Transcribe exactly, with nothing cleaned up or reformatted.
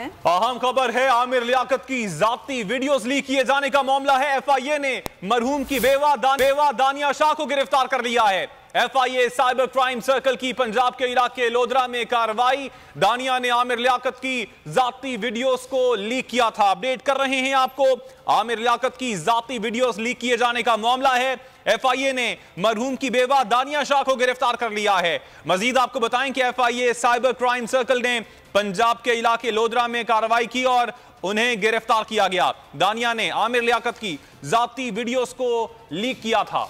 अहम खबर है, आमिर लियाकत की जाती वीडियोस लीक किए जाने का मामला है। एफ आई ए ने मरहूम की बेवा दान, बेवा दानिया शाह को गिरफ्तार कर लिया है। F I A cyber crime circle की पंजाब के इलाके लोधरा में कार्रवाई। दानिया ने आमिर लियाकत की जाती वीडियोस को लीक किया था। अपडेट कर रहे हैं आपको, आमिर लियाकत की जाती वीडियोस लीक किए जाने का मामला है। एफ आई ए ने मरहूम की बेवा दानिया शाह को गिरफ्तार कर लिया है। मजीद आपको बताएं कि F I A cyber crime circle ने पंजाब के इलाके लोधरा में कार्रवाई की और उन्हें गिरफ्तार किया गया। दानिया ने आमिर लियाकत की जाती वीडियोस को लीक किया था।